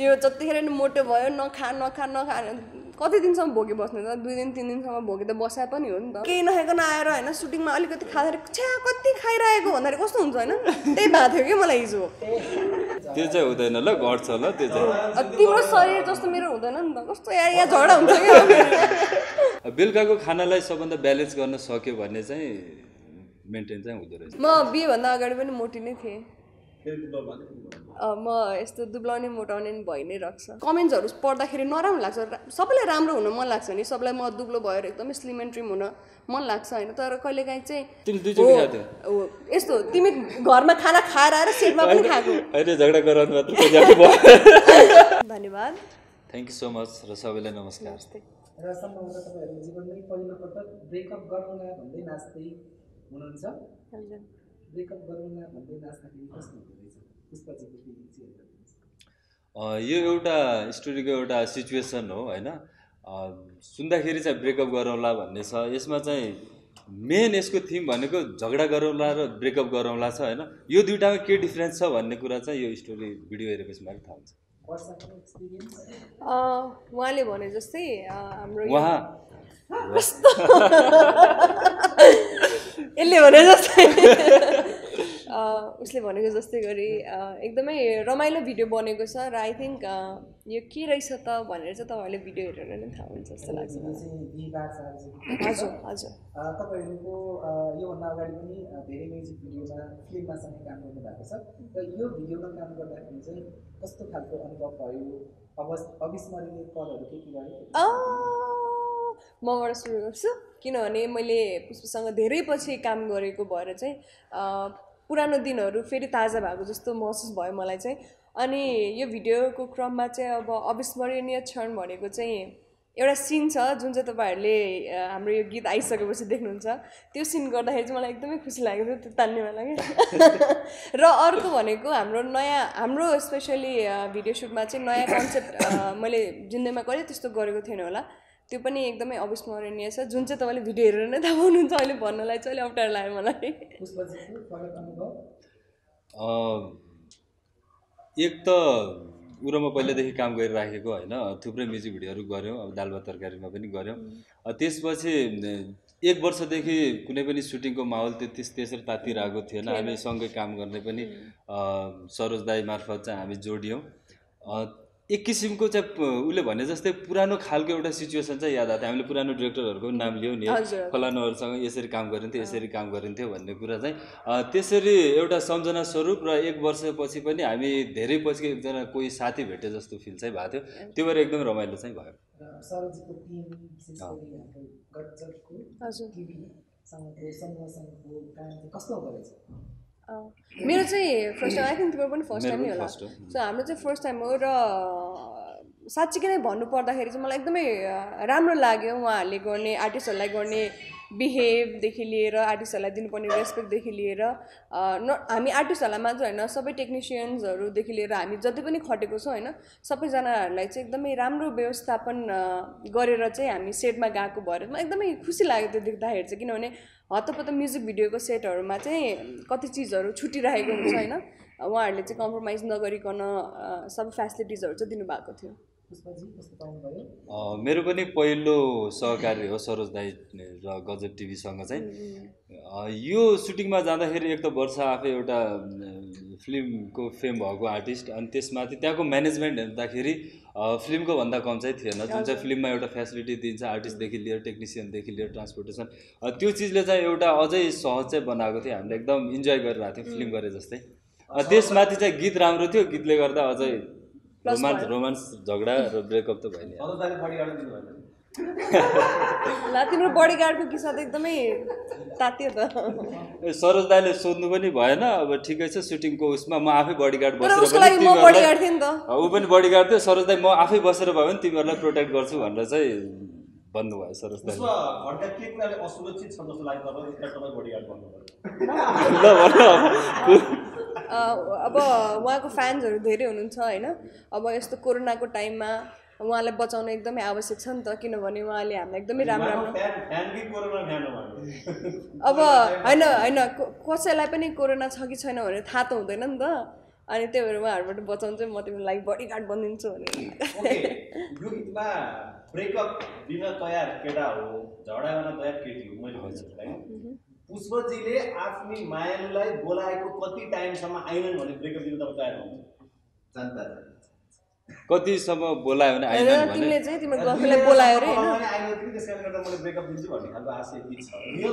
यो जतिखेर मोटो भयो नखा नखा नखा कति दिनसम्म भोगे बस्ने त 2 दिन 3 दिनसम्म भोगे त बसा पनि हो नि त। केही नखाइकन आएर हैन सुटिङमा अलिकति खाएर छ्या कति खाइरहेको भन्दा कस्तो हुन्छ हैन त्यही भा थियो के मलाई हिजो। त्यो चाहिँ हुँदैन ल घट्छ ल त्यो चाहिँ। तिम्रो शरीर जस्तो मेरो हुँदैन नि त कस्तो या झगडा हुन्छ के। बेलुकाको खानालाई सबभन्दा ब्यालेन्स गर्न सक्यो भन्ने चाहिँ मेन्टेन चाहिँ हुँदो रहेछ। म बिहे भन्दा अगाडि पनि मोटी नै थिए। म यस्तो दुब्लाउने मोटाउने भइ नै राख्छ। कमेन्ट्सहरु पढ्दाखेरि नराम्रो लाग्छ। सबैलाई राम्रो हुन मन लाग्छ नि, सबैलाई म दुब्लो भएर एकदम स्लिम एन्ड ट्रिम हुन मन लाग्छ हैन, तर कहिलेकाहीँ चाहिँ यस्तो तिमी घरमा खाना खाएर आएर सेटमा पनि खाएको हैन झगडा गराउनु मात्र खोजेको भयो। धन्यवाद, थ्यांक यू सो मच र सबैलाई नमस्कार। र सम्भवतः तपाईहरु जीवनमै पहिलो पटक ब्रेकअप गराउला भन्दै नाच्दै हुनुहुन्छ। हजुर, यो एउटा स्टोरीको एउटा सिचुएसन हो हैन। सुन्दाखेरि चाहिँ ब्रेकअप गरौँला भन्ने छ, यसमा चाहिँ मेन यसको थिम भनेको झगडा गरौँला र ब्रेकअप गरौँला छ हैन। यो दुईटामा के डिफरेन्स छ भन्ने कुरा चाहिँ यो स्टोरी भिडियो हेरेपछि मात्र थाहा हुन्छ। उहाँले भने जस्तै हाम्रो उहाँ यसले भने जस्तै उसले भनेको जस्तै गरी एकदमै रमाइलो भिडियो बनेको छ र आई थिंक यो के रहेछ त भनेर चाहिँ तपाईहरुले भिडियो हेरेर नै थाहा हुन्छ जस्तो लाग्छ। हजुर हजुर, तपाईहरुको यो भन्दा अगाडि पनि धेरै म्युजिक भिडियोमा फिल्ममा सँगै काम गर्नु भएको छ र यो भिडियोमा काम गर्दाखेरि चाहिँ कस्तो खालको अनुभव भयो, अविस्मरणीय पलहरु के रह्यो? मबाट सुरु गर्छु किनभने मैले पुष्पसँग धेरै पछि काम गरेको भएर चाहिँ पुरानो दिनहरू फेरि ताजा भएको जस्तो महसुस भयो मलाई चाहिँ। अनि यो भिडियोको क्रममा चाहिँ अब अविस्मरणीय क्षण भनेको चाहिँ एउटा सीन छ जुन चाहिँ तपाईहरुले हाम्रो यो गीत आइसकेपछि देख्नुहुन्छ। त्यो सीन गर्दाखेरि चाहिँ मलाई एकदमै खुसी लाग्यो त्यो तान्नेमा लाग्यो। र अर्को भनेको हाम्रो स्पेशली भिडियो सुटमा चाहिँ नयाँ कन्सेप्ट मैले जिन्दगीमा कहिले त्यस्तो गरेको थिएन होला, त्यो पनि एकदमै अविस्मरणीय छ जुन चाहिँ तपाईले भिडियो हेरेर नै थाहा पाउनुहुन्छ। अहिले भन्नलाई चाहिँ अहिले अप्ठ्यारो लाग्यो मलाई। एक त उरमा पहिलेदेखि काम गरिराखेको होइन, थुप्रै म्युजिक भिडियोहरू गऱ्यौँ, अब दालभात तरकारीमा पनि गऱ्यौँ। त्यसपछि 1 वर्षदेखि कुनै पनि सुटिङको माहौल त्यसरी तातिरहेको थिएन। हामी सँगै काम गर्ने पनि सरोज दाई मार्फत चाहिँ हामी जोडियौँ। एक किसिमको चाहिँ उले भने जस्तै पुरानो खालको एउटा सिचुएसन चाहिँ याद आथ्यो। हामीले पुरानो डाइरेक्टरहरुको नाम लियौँ नि, फलानुहरुसँग यसरी काम गरिन्थ्यो यसरी काम गरिन्थ्यो भन्ने कुरा चाहिँ त्यसरी एउटा सम्झना स्वरूप। र 1 वर्षपछि पनि हामी धेरै पछि एकजना कोही साथी भेटे जस्तो फिल चाहिँ भएको थियो, त्यो भएर एकदम रमाइलो चाहिँ भयो। सरोजको टिम विशेष गरी हाम्रो गजबको टिभी सँगै सँगसँगको काम कस्तो गरेछ? मेरो चाहिँ फर्स्ट टाइम, आई थिंक तिम्रो पनि फर्स्ट टाइम नै होला। सो हाम्रो चाहिँ फर्स्ट टाइम हो र साँच्चीकै नै भन्नुपर्दाखेरि चाहिँ मलाई एकदमै राम्रो लाग्यो। उहाँहरूले गर्ने आर्टिस्टहरूलाई गर्ने बिहेभदेखि लिएर आर्टिस्टहरूलाई दिनुपर्ने रेस्पेक्टदेखि लिएर हामी आर्टिस्टहरूलाई मात्र हैन सबै टेक्निसियन्सहरुदेखि लिएर हामी जति पनि खटेको छौं हैन सबैजनाहरूलाई चाहिँ एकदमै राम्रो व्यवस्थापन गरेर चाहिँ हामी सेटमा गएको भएर म एकदमै खुसी लाग्यो त्यो देख्दाखेरि चाहिँ। किनभने हतपत म्युजिक भिडियोको सेटहरुमा चाहिँ कति चीजहरु छुटिरहेको हुन्छ हैन, उहाँहरूले चाहिँ कम्प्रोमाइज नगरिकन सबै फ्यासिलिटिजहरु चाहिँ दिनुभएको थियो। मेरो पनि पहिलो सहकारी हो सरोज दाई र गजब टिभीसँग चाहिँ। यो सुटिङमा जाँदाखेरि एक त वर्षा आफै एउटा फिल्मको फेम भएको आर्टिस्ट, अनि त्यसमाथि त्यहाँको म्यानेजमेन्ट हेर्दाखेरि फिल्मको भन्दा कम चाहिँ थिएन। जुन चाहिँ फिल्ममा एउटा फ्यासिलिटी दिन्छ आर्टिस्टदेखि लिएर टेक्निसियनदेखि लिएर ट्रान्सपोर्टेसन, त्यो चिजले चाहिँ एउटा अझै सहज चाहिँ बनाएको थियो। हामीले एकदम इन्जोय गरिरहेको थियौँ फिल्म गरे जस्तै। त्यसमाथि चाहिँ गीत राम्रो थियो, गीतले गर्दा अझै रोमान्स झगडा र ब्रेकअप त भयो नि। तिम्रो बडीगार्डको किस्सा त एकदमै तात्यो त। सरोज दाइले सोध्नु पनि भएन, अब ठिकै छ सुटिङको उसमा म आफै बडीगार्ड बसेर ऊ पनि बडीगार्ड थियो। सरोज दाइ म आफै बसेर भयो भने तिमीहरूलाई प्रोटेक्ट गर्छु भनेर चाहिँ भन्नुभयो सरोज दाइ। अब उहाँको फ्यान्सहरु धेरै हुनुहुन्छ हैन। अब यस्तो कोरोनाको टाइममा उहाँलाई बचाउन एकदमै आवश्यक छ नि त, किनभने उहाँले हामीलाई एकदमै राम्रो राम्रो अब हैन कसैलाई पनि कोरोना छ कि छैन भनेर थाहा त हुँदैन नि त। अनि त्यो भएर उहाँहरुबाट बचाउँछु म तिमीलाई बडीगार्ड बनिदिन्छु भने। ओके ब्लू गीतमा ब्रेकअप दिन तयार केटा हो झडाउन तयार केटी हो मैले भनेको हैन। पुष्पजीले आफ्नी मायालुलाई बोलाएको कति टाइमसम्म आइनन् भने ब्रेकअप दिन त तयार हुन्छ जनता कति समय बोलायो भने आइनन् भने तिमीले चाहिँ तिम्रो गर्लफ्रेन्डलाई बोलायो रे हैन अनि आइनन् कि त्यसकारण गर्दा मैले ब्रेकअप दिन्छु भन्ने खालको आशा यति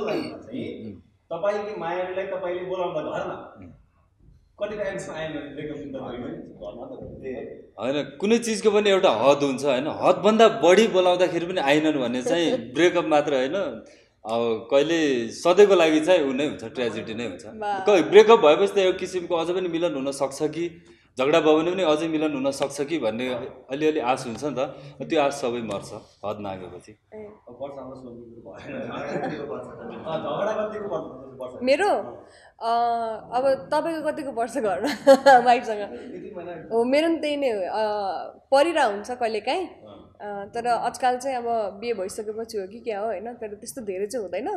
छ रियल लाइफमा चाहिँ तपाईको मायालुलाई तपाईले बोलाउँदा घरमा होइन कुनै चिजको पनि एउटा हद हुन्छ होइन हदभन्दा बढी बोलाउँदाखेरि पनि आइनन् भने चाहिँ ब्रेकअप मात्र होइन अब कहिले सधैँको लागि चाहिँ उ नै हुन्छ ट्रेजेडी नै हुन्छ। ब्रेकअप भएपछि त एक किसिमको अझै पनि मिलन हुनसक्छ कि झगडा भयो भने पनि अझै मिलन हुनसक्छ कि भन्ने अलिअलि आश हुन्छ नि त त्यो आश सबै मर्छ हद नागेपछि। मेरो अब तपाईँको कतिको पर्छ घरमा वाइफसँग हो मेरो पनि त्यही नै हो परिरा हुन्छ कहिलेकाहीँ तर आजकल चाहिँ अब बिहे भइसकेपछि हो कि क्या हो होइन तर त्यस्तो धेरै चाहिँ हुँदैन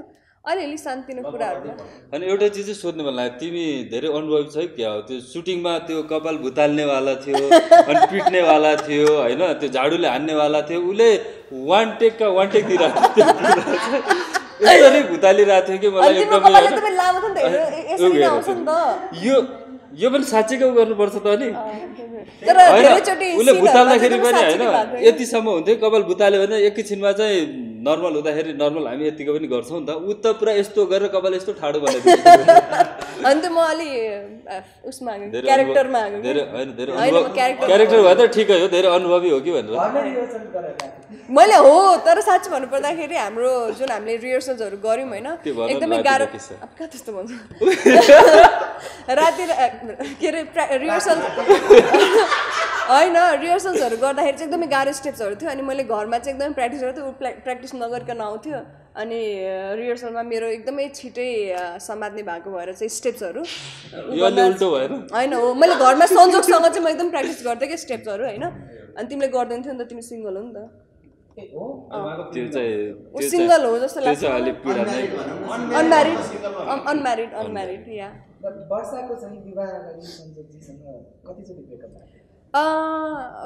अलिअलि शान्तिको कुराहरू। अनि एउटा चिज चाहिँ सोध्नु मन लाग्यो तिमी धेरै अनुभवी छ क्या हो त्यो सुटिङमा त्यो कपाल भुताल्नेवाला थियो अनि पिट्नेवाला थियो होइन त्यो झाडुले हान्नेवाला थियो उसले वान टेक दिइरहेको थियो यसरी भुतालिरहेको थियो कि मलाई एकदमै यो पनि साँच्चैको गर्नुपर्छ त नि उसले भुताल्दाखेरि पनि होइन यतिसम्म हुन्थ्यो कपाल भुताल्यो भने एकैछिनमा चाहिँ नर्मल हुँदाखेरि नर्मल हामी यतिको पनि गर्छौँ नि त ऊ त पुरा यस्तो गरेर कपाल यस्तो ठाडो बनाइदिन्छ अन्त म अलि उसमा क्यारेक्टरमा क्यारेक्टर भए त ठिकै हो धेरै अनुभवी हो कि भनेर मैले हो तर साँच्चै भन्नुपर्दाखेरि हाम्रो जुन हामीले रिहर्सल्सहरू गऱ्यौँ होइन एकदमै गाह्रो कहाँ त्यस्तो भन्छ राति के अरे रिहर्सल होइन रिहर्सल्सहरू गर्दाखेरि चाहिँ एकदमै गाह्रो स्टेप्सहरू थियो अनि मैले घरमा चाहिँ एकदमै प्र्याक्टिस गर्थेँ प्र्याक्टिस नगरिकन आउँथ्यो अनि रिहर्सलमा मेरो एकदमै छिटै समात्ने भएको भएर चाहिँ स्टेप्सहरू होइन हो मैले घरमा संजोगसँग चाहिँ म एकदम प्र्याक्टिस गर्थेँ कि स्टेप्सहरू होइन अनि तिमीले गर्दैन थियौ नि त तिमी सिङ्गल हो नि त सिङ्गल हो जस्तो लाग्छ अनम्यारिड या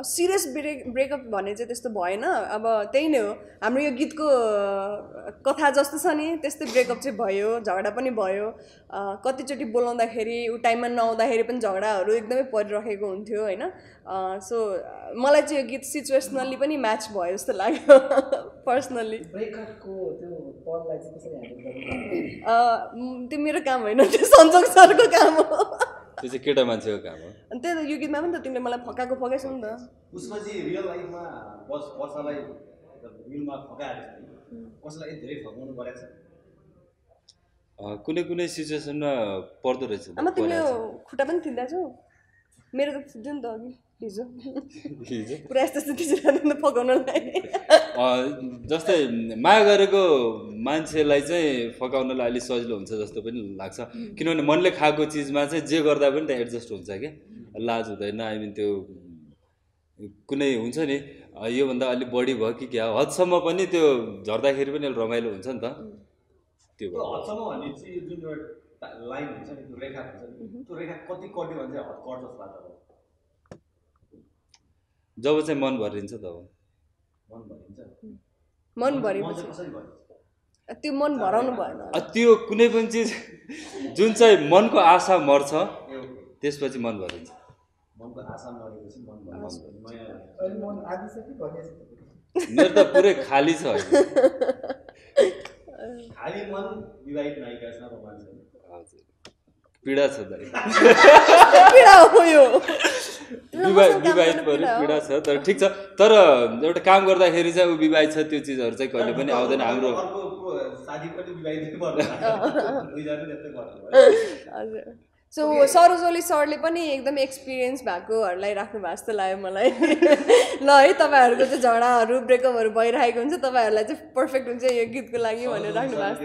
सिरियस ब्रेकअप भने चाहिँ त्यस्तो भएन अब त्यही नै हो हाम्रो यो गीतको कथा जस्तो छ नि त्यस्तै ब्रेकअप चाहिँ भयो झगडा पनि भयो कतिचोटि बोलाउँदाखेरि ऊ टाइममा नआउँदाखेरि पनि झगडाहरू एकदमै परिरहेको हुन्थ्यो होइन सो मलाई चाहिँ यो गीत सिचुएसनल्ली पनि म्याच भयो जस्तो लाग्यो पर्सनल्ली। त्यो मेरो काम होइन त्यो सन्जोग सरको काम हो त्यो चाहिँ केटा मान्छेको काम हो अनि त्यही त यो गीतमा पनि त तिमीले मलाई फकाएको फकाइसौ नि त। पुष्पजी रियल लाइफमा कसैलाई रिलमा फकाएर कसैलाई धेरै फकाउनु परेको छ कुनै कुनै सिचुएसनमा पर्दो रहेछ आमा तिमीले खुट्टा पनि थिच्दैछौ मेरो त थिच्दैन त अघि हिजो पुरा यस्तो थिचिरहनु फकाउनलाई जस्तै माया गरेको मान्छेलाई चाहिँ फकाउनलाई अलिक सजिलो हुन्छ जस्तो पनि लाग्छ किनभने मनले खाएको चिजमा चाहिँ जे गर्दा पनि त्यहाँ एडजस्ट हुन्छ क्या लाज हुँदैन आइमिन त्यो कुनै हुन्छ नि योभन्दा अलिक बढी भयो कि क्या हदसम्म पनि त्यो झर्दाखेरि पनि अलिक रमाइलो हुन्छ नि त त्यो लाइन हुन्छ नि त्यो रेखा कति कट्यो भने चाहिँ हद कट्छ जस्तो लाग्छ जब चाहिँ मन भरिन्छ तब मन भरिन्छ त्यो मन भराउनु भएन त्यो कुनै पनि चिज जुन चाहिँ मनको आशा मर्छ त्यसपछि मन भरिन्छ मनको आशा मरेपछि मन भर्छ मन आदि छ कि भने मेरो त पुरै खाली छ खाली मन विवाहित नायिका छ र मान्छे हजुर पीडा छ दाइ पीडा हो यो विवाहित पऱ्यो पीडा छ तर ठिक छ तर एउटा काम गर्दाखेरि चाहिँ ऊ विवाहित छ त्यो चिजहरू चाहिँ कहिले पनि आउँदैन हाम्रो सो सरोज ओली सरले पनि एकदमै एक्सपिरियन्स भएकोहरूलाई राख्नु भएको जस्तो लाग्यो मलाई ल है तपाईँहरूको चाहिँ झगडाहरू ब्रेकअपहरू भइरहेको हुन्छ तपाईँहरूलाई चाहिँ पर्फेक्ट हुन्छ यो गीतको लागि भनेर राख्नु भएको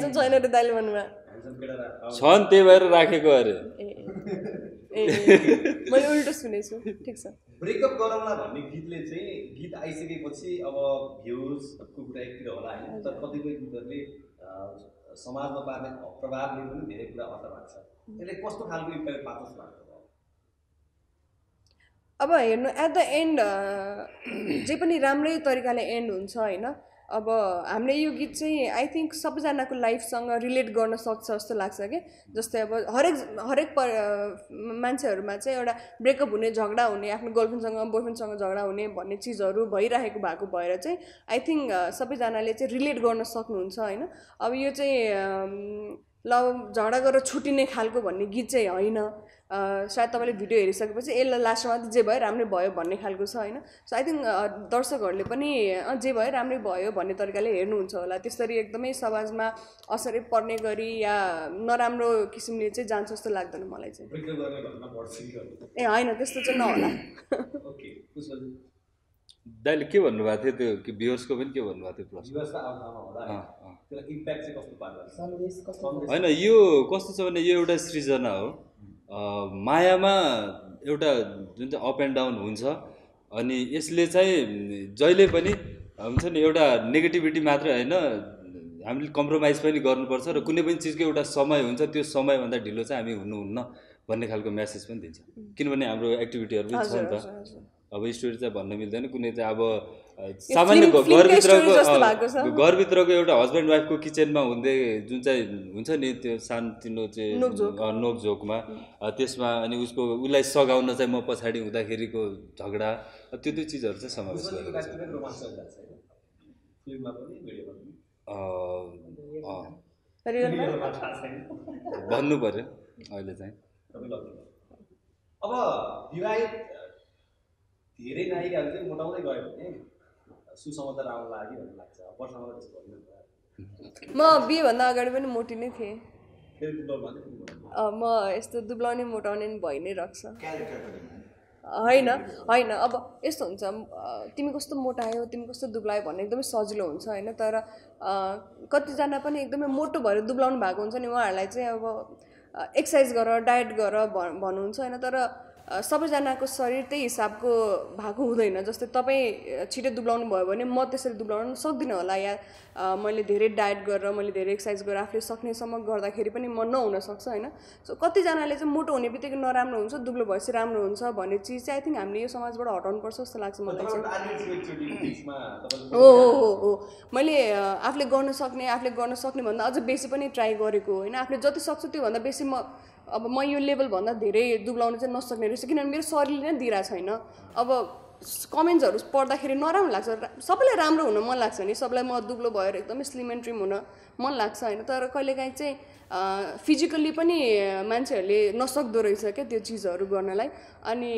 जस्तो लाग्यो छन् त्यही भएर राखेको अरे मैले उल्टो सुनेछु ठिक छ। ब्रेकअप गराउला भन्ने गीतले चाहिँ गीत आइसकेपछि अब भ्युजको कुरा एकतिर होला होइन तर कतिपय गीतहरूले समाजमा पार्ने प्रभावले पनि धेरै कुरा असर पार्छ। त्यसले कस्तो खालको इम्प्याक्ट पार्छ जस्तो लाग्छ? अब हेर्नु एट द एन्ड जे पनि राम्रै तरिकाले एन्ड हुन्छ हैन। अब हामीले यो गीत चाहिँ आई थिंक सबैजनाको लाइफसँग रिलेट गर्न सक्छ जस्तो लाग्छ के। जस्तै अब हरेक मान्छेहरुमा चाहिँ एउटा ब्रेकअप हुने, झगडा हुने, आफ्नो गर्लफ्रेन्डसँग बोयफ्रेन्डसँग झगडा हुने भन्ने चीजहरु भइरहेको भएको भएर चाहिँ आई थिंक सबैजनाले चाहिँ रिलेट गर्न सक्नुहुन्छ हैन। अब यो चाहिँ लव झगडा गरेर छुटिने खालको भन्ने गीत चाहिँ हैन। सायद तपाईले भिडियो हेरिसकेपछि यसलाई लास्टमा जे भयो राम्रै भयो भन्ने खालको छ हैन। सो आई थिंक दर्शकहरुले पनि जे भयो राम्रै भयो भन्ने तरिकाले हेर्नुहुन्छ होला। त्यसरी एकदमै समाजमा असर पर्ने गरी या नराम्रो किसिमले चाहिँ जान्छ जस्तो लाग्दैन मलाई चाहिँ। ब्रेकअप गर्ने भन्दा बढ्छ कि ए हैन त्यस्तो चाहिँ नहोला। ओके पुष्पा जी दाइले के भन्नुभएको थियो त्यो कि भ्युअर्सको पनि के भन्नुभएको थियो प्लस भ्युअर्सको आउटमा होला त्यसलाई इम्प्याक्ट चाहिँ कस्तो पार्छ सन्देश कस्तो हैन? यो कस्तो छ भने यो एउटा सृजना हो। मायामा एउटा जुन चाहिँ अप एन्ड डाउन हुन्छ अनि यसले चाहिँ जहिले पनि हुन्छ नि एउटा नेगेटिभिटी मात्र हैन, हामीले कम्प्रोमाइज पनि गर्नुपर्छ र कुनै पनि चीजको एउटा समय हुन्छ त्यो समयभन्दा ढिलो चाहिँ हामी हुनुहुन्न भन्ने खालको म्यासेज पनि दिन्छ। किनभने हाम्रो एक्टिभिटीहरु पनि छ नि त। अब स्टोरी चाहिँ भन्न मिल्दैन कुनै चाहिँ अब सामान्य घरभित्रको एउटा हस्बेन्ड वाइफको किचनमा हुँदै जुन चाहिँ हुन्छ नि त्यो सानोतिनो चाहिँ नोकझोकमा त्यसमा अनि उसको उसलाई सघाउन चाहिँ म पछाडि हुँदाखेरिको झगडा त्यो त्यो चिजहरू चाहिँ समावेश गरेको छ। भन्नु पर्यो अहिले चाहिँ। अब विवाहित धेरै नायिकाहरू चाहिँ मोटाउँदै गयो भने सुसमता राम्रो लाग्यो भन्ने लाग्छ। वर्षमा त्यस्तो भन्नु म बिहेभन्दा अगाडि पनि मोटी नै थिएँ। म यस्तो दुब्लाउने मोटाउने भइ नै रह्छ होइन होइन। अब यस्तो हुन्छ तिमी कस्तो मोटायो तिमी कस्तो दुब्लायो भन्ने एकदमै सजिलो हुन्छ होइन। तर कतिजना पनि एकदमै मोटो भएर दुब्लाउनु भएको हुन्छ नि उहाँहरूलाई चाहिँ अब एक्सर्साइज गर डायट गर भन्नुहुन्छ होइन। तर सबैजनाको शरीर त्यही हिसाबको भएको हुँदैन। जस्तै तपाईँ छिटो दुब्लाउनु भयो भने म त्यसरी दुब्लाउनु सक्दिनँ होला या मैले धेरै डायट गरेर मैले धेरै एक्सर्साइज गरेर आफूले सक्नेसम्म गर्दाखेरि पनि म नहुनसक्छ होइन। सो कतिजनाले चाहिँ मोटो हुने बित्तिकै नराम्रो हुन्छ दुब्लो भएपछि राम्रो हुन्छ भन्ने चिज चाहिँ आई थिङ्क हामीले यो समाजबाट हटाउनुपर्छ जस्तो लाग्छ मलाई चाहिँ। हो मैले आफूले गर्नसक्नेभन्दा अझ बेसी पनि ट्राई गरेको होइन। आफूले जति सक्छु त्योभन्दा बेसी म अब म यो लेभलभन्दा धेरै दुब्लाउन चाहिँ नसक्ने रहेछ किनभने मेरो शरीरले नै दिइरहेको छैन। अब कमेन्ट्सहरू पढ्दाखेरि नराम्रो लाग्छ। सबैलाई राम्रो हुन मन लाग्छ नि, सबैलाई म दुब्लो भएर एकदमै स्लिम एन्ड ट्रिम हुन मन लाग्छ होइन। तर कहिलेकाहीँ चाहिँ फिजिकल्ली पनि मान्छेहरूले नसक्दो रहेछ क्या त्यो चिजहरू गर्नलाई। अनि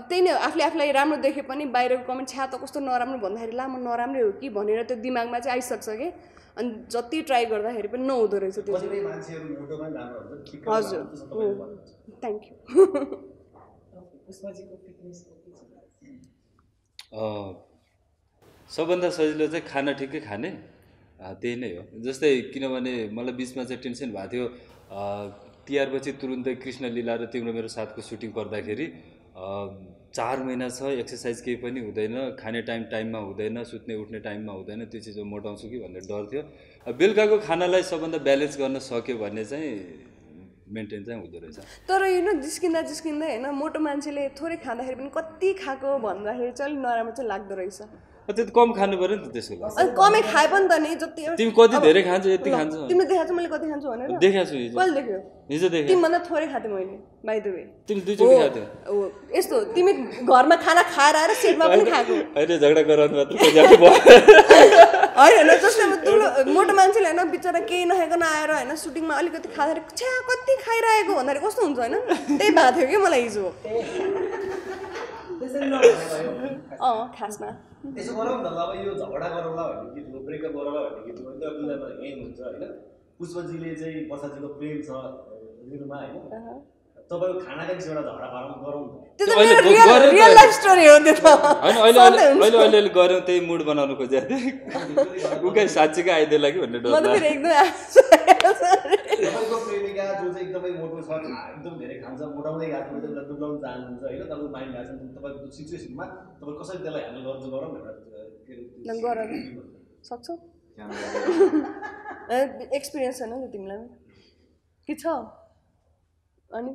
अब त्यही नै आफूले आफूलाई राम्रो देखे पनि बाहिरको कमेन्ट छ्या त कस्तो नराम्रो भन्दाखेरि ला म नराम्रै हो कि भनेर त्यो दिमागमा चाहिँ आइसक्छ कि अनि जति ट्राई गर्दाखेरि पनि नहुँदो रहेछ त्यो। हजुर थ्याङ्क यू। सबभन्दा सजिलो चाहिँ खाना ठिकै खाने त्यही नै हो। जस्तै किनभने मलाई बिचमा चाहिँ टेन्सन भएको थियो तिहारपछि तुरुन्तै कृष्ण लीला र तिम्रो मेरो साथको सुटिङ पर्दाखेरि 4 महिना छ एक्सर्साइज केही पनि हुँदैन, खाने टाइममा हुँदैन, सुत्ने उठ्ने टाइममा हुँदैन, त्यो चिज मोटाउँछु कि भन्ने डर थियो। बेलुकाको खानालाई सबभन्दा ब्यालेन्स गर्न सक्यो भने चाहिँ मेन्टेन चाहिँ हुँदो रहेछ। तर यो जिस्किँदै होइन मोटो मान्छेले थोरै खाँदाखेरि पनि कति खाएको भन्दाखेरि चाहिँ अलिक नराम्रो चाहिँ लाग्दो रहेछ। त्यो कम खानु पर्यो नि त त्यसको लागि। कमै खाए पनि त नि जति तिमी कति धेरै खान्छौ यति खान्छौ। तिमीले देखाएको मैले कति खान्छु भनेर देखाएको छु हिजो। कहिले देख्यो? हिजो देखेँ। तिमीभन्दा थोरै खाथे मैले बाइ द वे। तिमी दुईचोटि खाथ्यौ। हो यस्तो तिमी घरमा खाना खाएर आएर सेटमा पनि खाएको। हैन झगडा गराउनु मात्र खोज्याको भयो। हैन जस्तै मोटो मान्छेले हैन बिचरा केही नखाइकन आएर हैन सुटिङमा अलिकति खाएर छ्या कति खाइरहेको भन्दाखेरि कस्तो हुन्छ हैन। त्यही भएको थियो के मलाई हिजो। त्यसरी नभयो। खासमा त्यसो गरौँ न त। अब यो झगडा गरौँला भन्ने गीत हो, ब्रेकअप गरौँला भन्ने गीत हो। त्यो दुईजनामा एम हुन्छ होइन। पुष्पजीले चाहिँ वर्षाजीको प्रेम छ रिलमा होइन। तपाईँको खानाको विषयमा झगडा गरौँ त्यो त रियल लाइफ स्टोरी हो नि त हैन। अहिले गरौँ त्यही मुड बनाउनु खोजेको थिएँ उकै साँच्चीकै आइदिएला कि भन्ने डर म त फेरि एकदम तपाईँको प्रेमिका जो चाहिँ एकदमै मोटो छ एकदम धेरै खान्छ मोटाउँदै गएको त्यसलाई दुब्लाउन चाहनुहुन्छ होइन। तपाईँको माइन्ड भएको छ तपाईँको सिचुएसनमा तपाईँ कसरी त्यसलाई ह्यान्डल गर्नु गरौँ भनेर सक्छौ। एक्सपिरियन्स छैन नि तिमीलाई के छ अनि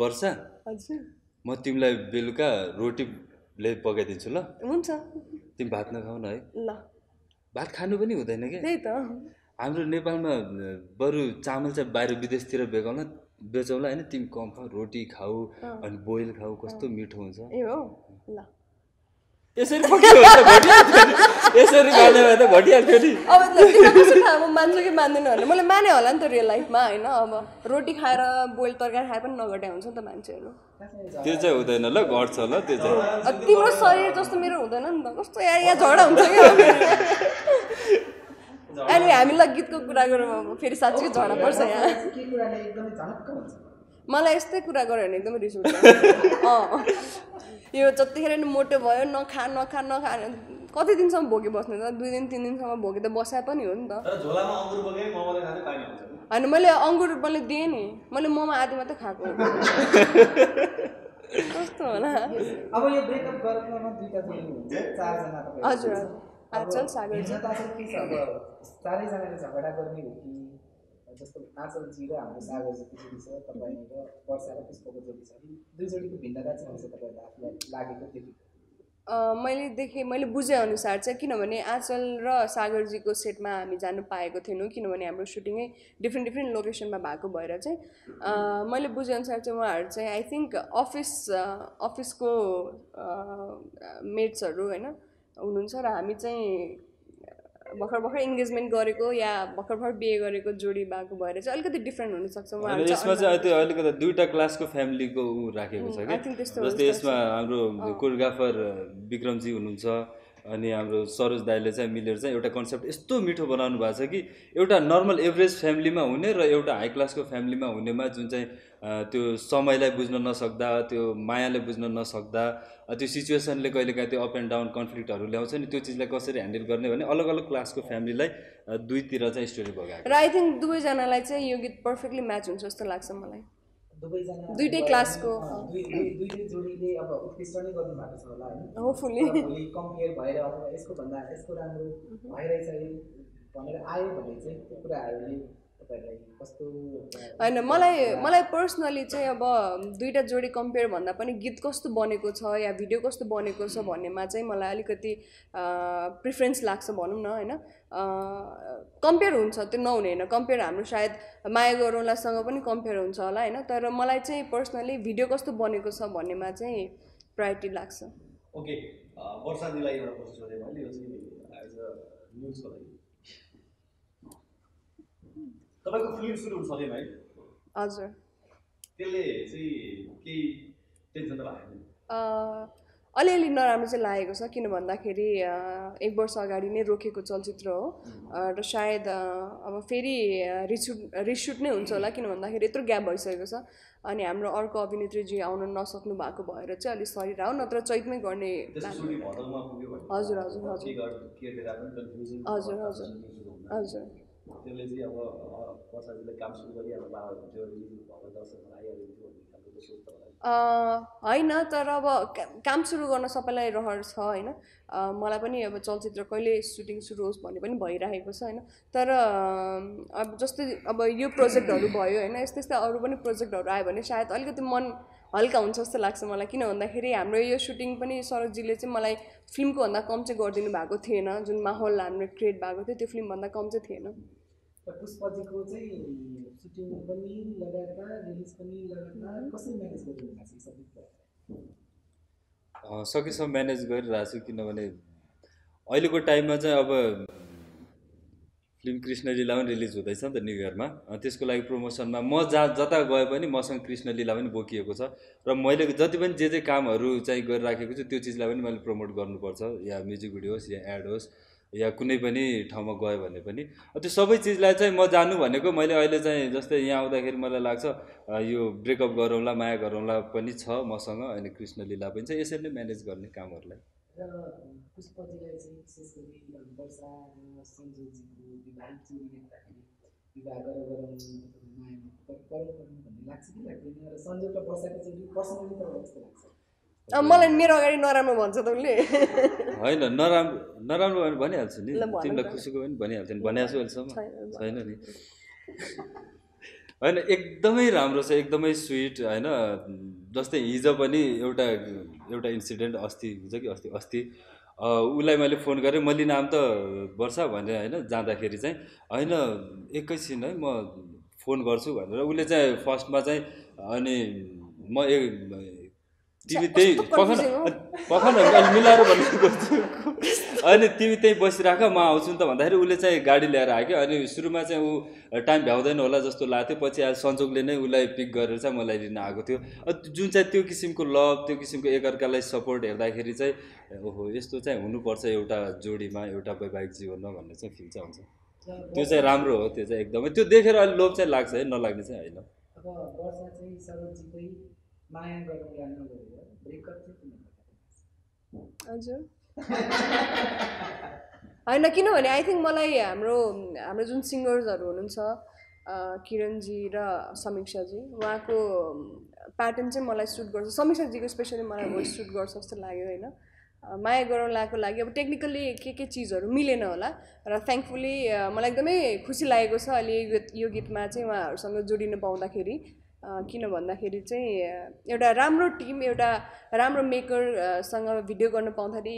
वर्षा हजुर म तिमीलाई बेलुका रोटीले पकाइदिन्छु ल हुन्छ तिमी भात नखाउन है ल भात खानु पनि हुँदैन के त्यही त हाम्रो नेपालमा बरु चामल चाहिँ बाहिर विदेशतिर बेगाउन बेचौला हैन तिमी कम खाऊ रोटी खाऊ अनि बोइल खाऊ कस्तो मिठो हुन्छ ए हो ल यसरी पक्यो त भटिया यसरी गर्ने भए त भटिया थियो नि अब तिम्रो कसरी थाहा म मान्छु कि मान्दैन होला मैले माने होला नि त रियल लाइफमा हैन अब रोटी खाएर बोइल तरकारी खाए पनि नघटाइ हुन्छ नि त मान्छेहरु त्यो चाहिँ हुँदैन ल घट्छ ल त्यो चाहिँ तिम्रो शरीर जस्तो मेरो हुँदैन नि त कस्तो या या झडा हुन्छ के अनि हामीलाई गीतको कुरा गरौँ अब फेरि साच्चै झडा पर्छ यहाँ के कुरा नै एकदमै झनक्क हुन्छ मलाई यस्तै कुरा गरे भने एकदमै रिस उठ्छ यो जतिखेर नि मोटो भयो नखा नखा नखा कति दिनसम्म भोके बस्ने त 2 दिन 3 दिनसम्म भोके त बस्या पनि हो नि त तर झोलामा अंगुर बगेर ममले खाने पानी हुन्छ हैन मैले अंगुर पनि दिए नि मैले ममा आदि मात्र खाएको कस्तो होला अब यो ब्रेकअप गराउनमा दुईटा चाहिँ हुन्छ चार जना तपाईँ हजुर आजल सागर जी तासल के छ अब चारै जनाले झगडा गर्ने हो कि जस्तो आजल जी र हाम्रो सागर जी पनि छ तपाईँ र वर्षा र पुष्पको जोडी छ दुई जोडीको भिन्नता चाहिँ हुन्छ तपाईलाई आफुलाई लागेको देखि मैले बुझे अनुसार चाहिँ किनभने आजल र सागर जी को सेटमा हामी जानु पाएको थिएनौँ किनभने हाम्रो सुटिङै डिफ्रेन्ट डिफ्रेन्ट लोकेसनमा भएको भएर चाहिँ मैले बुझे अनुसार चाहिँ उहाँहरु चाहिँ आई थिंक अफिसको मेट्सहरु हैन हुनुहुन्छ र हामी चाहिँ भर्खर भर्खर एंगेजमेंट गरेको या भर्खर भर्खर बिहे गरेको जोडी भएको भएर चाहिँ अलिकति डिफरेन्ट हुन सक्छ उहाँहरु चाहिँ यसमा चाहिँ त्यो अलिकति दुईटा क्लासको फ्यामिलीको राखेको छ के जस्तै यसमा हाम्रो कोरियोग्राफर विक्रम जी हुनुहुन्छ अनि हाम्रो सरोज दाइले चाहिँ मिलेर चाहिँ एउटा कन्सेप्ट यस्तो मिठो बनाउनु भएको छ कि एउटा नर्मल एभरेज फ्यामिलीमा हुने र एउटा हाई क्लासको फ्यामिलीमा हुनेमा जुन चाहिँ त्यो समयलाई बुझ्न नसक्दा त्यो मायाले बुझ्न नसक्दा त्यो सिचुएसनले कहिलेकाहीँ त्यो अप एन्ड डाउन कन्फ्लिक्टहरु ल्याउँछ नि त्यो चीजलाई कसरी ह्यान्डल गर्ने भने अलग अलग क्लासको फ्यामिलीलाई दुईतिर चाहिँ स्टोरी भगाएको र आई थिंक दुवै जनालाई चाहिँ यो गीत पर्फेक्टली म्याच हुन्छ जस्तो लाग्छ मलाई दुईटै क्लासको दुईटै जोडीले अब उत्कृष्ट नै गर्नु भएको छ होला हैन होपफुली कम्पेयर भएर अथवा यसको भन्दा यसको राम्रो भइरहेछ भनेर आयो भने चाहिँ त्यो कुराहरुले तपाईलाई कस्तो हैन मलाई पर्सनली चाहिँ अब दुईटा जोडी कम्पेयर भन्दा पनि गीत कस्तो बनेको छ या भिडियो कस्तो बनेको छ भन्नेमा चाहिँ मलाई अलिकति प्रेफरेन्स लाग्छ भनौं न हैन कम्पेयर हुन्छ त्यो नहुने हैन कम्पेयर हाम्रो सायद माया गरौलासँग पनि कम्पेयर हुन्छ होला हैन तर मलाई चाहिँ पर्सनली भिडियो कस्तो बनेको छ भन्नेमा चाहिँ प्रायोरिटी लाग्छ ओके वर्षा दिलाई एउटा प्रश्न गरे मैले यो चाहिँ एज अ न्यूजको लागि तपाईको फिल्म सुरु हुन्छ नि भाइ हजुर त्यसले चाहिँ केही टेन्सन त भएन अलिअलि नराम्रो चाहिँ लागेको छ किन भन्दाखेरि 1 वर्ष अगाडि नै रोकेको चलचित्र हो र सायद अब फेरि रिसुट नै हुन्छ होला किन भन्दाखेरि यत्रो ग्याप भइसकेको छ अनि हाम्रो अर्को अभिनेत्री जी आउन नसक्नु भएको भएर चाहिँ अलि सरी राउ नत्र चैतमै गर्ने हजुर हजुर हजुर हजुर हजुर त्यसले चाहिँ अब वर्षाजीले काम सुरु गरिहाल्नु बाबा हुन्थ्यो अब दर्शकहरु आइहाल्यो हैन तर अब काम सुरु गर्न सबैलाई रहर छ हैन मलाई पनि अब चलचित्र कहिले सुटिङ सुरु होस् भन्ने पनि भइरहेको छ हैन तर अब जस्तै अब यो प्रोजेक्टहरु भयो हैन यस्तै यस्तै अरु पनि प्रोजेक्टहरु आयो भने सायद अलिकति मन हल्का हुन्छ जस्तो लाग्छ मलाई किन भन्दाखेरि हाम्रो यो सुटिङ पनि सरोजजीले चाहिँ मलाई फिल्मको भन्दा कम चाहिँ गरिदिनु भएको थिएन जुन माहौल हाम्रो क्रिएट भएको थियो त्यो फिल्मभन्दा कम चाहिँ थिएन पुष्पजीको चाहिँ सुटिङ पनि लगातार रिलिज पनि लगातार कसरी म्यानेज गरिरहेको छ सबै सकेसम्म म्यानेज गरिरहेको छु किनभने अहिलेको टाइममा चाहिँ अब फिल्म कृष्ण लीला पनि रिलिज हुँदैछ नि त न्यू इयरमा त्यसको लागि प्रमोसनमा म जता गए पनि मसँग कृष्ण लीला पनि बोकिएको छ र मैले जति पनि जे कामहरू चाहिँ गरिराखेको छु त्यो चीजलाई पनि मैले प्रमोट गर्नुपर्छ या म्युजिक भिडियो होस् या एड होस् या कुनै पनि ठाउँमा गयो भने पनि त्यो सबै चीजलाई चाहिँ म जानु भनेको मैले अहिले चाहिँ जस्तै यहाँ आउँदाखेरि मलाई लाग्छ यो ब्रेकअप गरौँला माया गरौँला पनि छ मसँग अनि कृष्ण लीला पनि छ यसरी नै म्यानेज गर्ने कामहरुलाई र पुष्पजीलाई चाहिँ विशेष गरी वर्षा र सञ्जयजीको विवाह जोडीले गर्दाखेरि विवाह गरौँ माया गरौँ भन्ने लाग्छ कि लाग्दैन र सञ्जय र वर्षाको चाहिँ पर्सनली त लाग्छ मलाई मेरो अगाडि नराम्रो भन्छ त उले हैन नराम्रो नराम्रो भने भनिहाल्छ नि तिमीलाई खुसीको भने भनिहाल्छ नि भन्याछु अहिलेसम्म छैन नि हैन एकदमै राम्रो छ एकदमै स्वीट हैन जस्तै हिजो पनि एउटा एउटा इन्सिडेन्ट अस्ति हुन्छ कि अस्ति अस्ति उलाई मैले फोन गरे मैले नाम त वर्षा भने हैन जाँदाखेरि चाहिँ हैन एकैछिन है म फोन गर्छु भनेर उले चाहिँ फर्स्टमा चाहिँ अनि म तिमी त्यही पखन पखन मिलाएर भन्ने गर्छु अनि तिमी त्यही बसिराख म आउँछु नि त भन्दाखेरि उसले चाहिँ गाडी ल्याएर आयो अनि सुरुमा चाहिँ ऊ टाइम भ्याउँदैन होला जस्तो लाग्थ्यो पछि आज संजोगले नै उसलाई पिक गरेर चाहिँ मलाई लिन आएको थियो जुन चाहिँ त्यो किसिमको लभ त्यो किसिमको एकअर्कालाई सपोर्ट हेर्दाखेरि चाहिँ ओहो यस्तो चाहिँ हुनुपर्छ एउटा जोडीमा एउटा वैवाहिक जीवनमा भन्ने चाहिँ फिल चाहिँ हुन्छ त्यो चाहिँ राम्रो हो त्यो चाहिँ एकदमै त्यो देखेर अलि लोभ चाहिँ लाग्छ है नलाग्ने चाहिँ होइन माया हजुर हैन किनभने आई थिंक मलाई हाम्रो हाम्रो जुन सिङ्गर्सहरु हुनुहुन्छ किरणजी र समीक्षाजी उहाँको प्याटर्न चाहिँ मलाई सुट गर्छ समीक्षाजीको स्पेशली मलाई भोइस सुट गर्छ जस्तो लाग्यो हैन माया गराउलाको लागि अब टेक्निकली के चीजहरु मिलेन होला र थ्याङ्कफुली मलाई एकदमै खुसी लागेको छ अहिले यो गीतमा चाहिँ उहाँहरुसँग जोडिन पाउँदाखेरि किन भन्दाखेरि चाहिँ एउटा राम्रो टिम एउटा राम्रो मेकर सँग भिडियो गर्न पाउँदाखेरि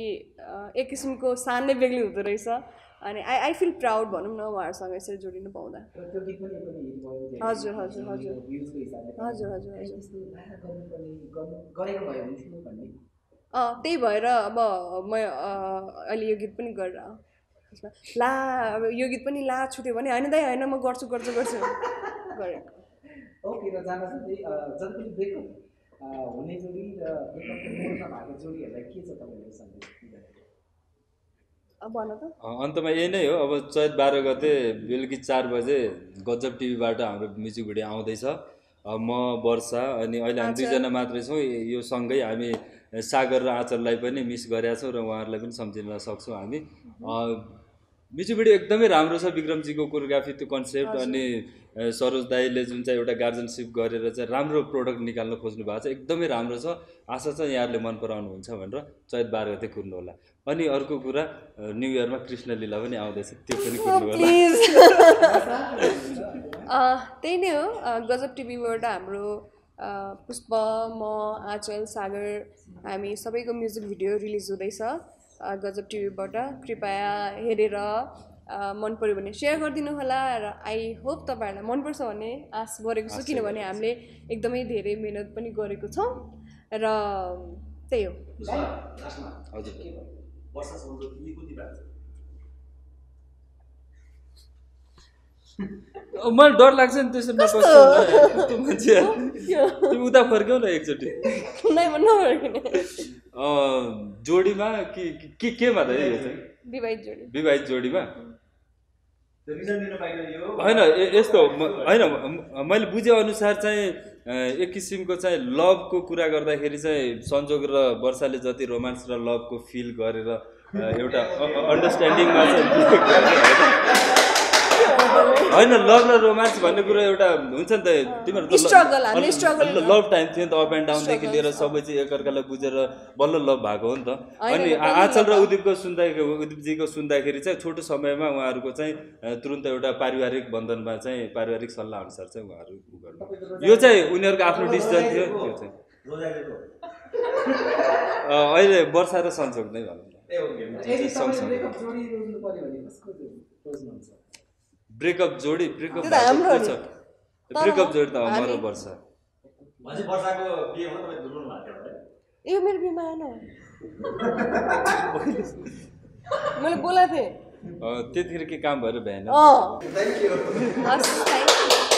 एक किसिमको शान नै बेग्लै हुँदो रहेछ अनि आई फिल प्राउड भनौं न उहाँहरुसँग यसरी जोडिन पाउँदा हजुर हजुर हजुर हजुर हजुर त्यही भएर अब म अहिले यो गीत पनि गरेर ला अब यो गीत पनि ला छुट्यो भने हैन दाइ हैन म गर्छु गर्छु गर्छु गरेको ओके र जान सधैँ जति पनि ब्रेकअप हुने जोडी र ब्रेकअपको मोडमा भएको जोडीहरुलाई के छ तपाईहरुले सन्देश अब भन त अन्तमा यही नै हो अब चैत 12 गते बेलुकी 4 बजे गजब टिभीबाट हाम्रो म्युजिक भिडियो आउँदै छ म वर्षा अनि अहिले हामी दुई जना मात्रै छौं यो सँगै हामी सागर र आचललाई पनि मिस गरेका छौं र उहाँहरुलाई पनि सम्झिन सक्छौं हामी म्युजिक भिडियो एकदमै राम्रो छ विक्रमजीको कोरियोग्राफी त्यो कन्सेप्ट अनि सरोज दाईले जुन चाहिँ एउटा गार्जियनशिप गरेर चाहिँ राम्रो प्रोडक्ट निकाल्न खोज्नु भएको छ एकदमै राम्रो छ आशा छ यहाँहरुले मन पराउनुहुन्छ भनेर चैत 12 गते कुर्नु होला अनि अर्को कुरा न्यू इयरमा कृष्ण लीला पनि आउँदैछ त्यो पनि कुर्नु होला त्यही नै हो गजब टिभीबाट हाम्रो पुष्प म आचल सागर हामी सबैको म्युजिक भिडियो रिलिज हुँदैछ गजब टिभीबाट कृपया हेरेर मन पर्यो भने शेयर गरिदिनु होला र आई होप तपाईहरुलाई मन पर्छ भन्ने आश गरेको छु किनभने हामीले एकदमै धेरै मेहनत पनि गरेको छौं र त्यही हो हजुर के भयो वर्षा संजोग यी कुति भन्छ मलाई डर लाग्छ नि त्यसो नपस्छ त्यो मान्छे तिमी उता फर्क्यौ न एकचोटी नै म नफर्किने जोडीमा केमा त यो चाहिँ विवाहित जोडीमा हैन यस्तो हैन मैले बुझे अनुसार चाहिँ एक किसिमको चाहिँ लभको कुरा गर्दाखेरि चाहिँ संजोग र वर्षाले जति रोमान्स र लभको फिल गरेर एउटा अन्डरस्ट्यान्डिङमा चाहिँ हैन लभ र रोमान्स भन्ने कुरा एउटा हुन्छ नि त तिम्रो स्ट्रगल हामी स्ट्रगल लभ टाइम थियो नि त अप एन्ड डाउन देखि लिएर सबै चाहिँ एकअर्कालाई बुझेर बल्ल लभ भएको हो नि त अनि आचल र उदीपजीको सुन्दाखेरि चाहिँ छोटो समयमा उहाँहरुको चाहिँ तुरुन्त एउटा पारिवारिक बन्धनमा चाहिँ पारिवारिक सल्लाह अनुसार चाहिँ उहाँहरु गर्नु यो चाहिँ उनीहरुको आफ्नो डिसिजन थियो त्यो चाहिँ अहिले वर्षा र संजोग नै भनौं न ब्रेकअप जोडी ब्रेकअप जोडी त हाम्रो वर्ष भन्छ वर्षाको बिहेमा तपाईं दुरुनु भएको होला है यो मेरो बिमा हैन मैले बोलाथे त्यतिखेर के काम भएर भएन थ्यांक यू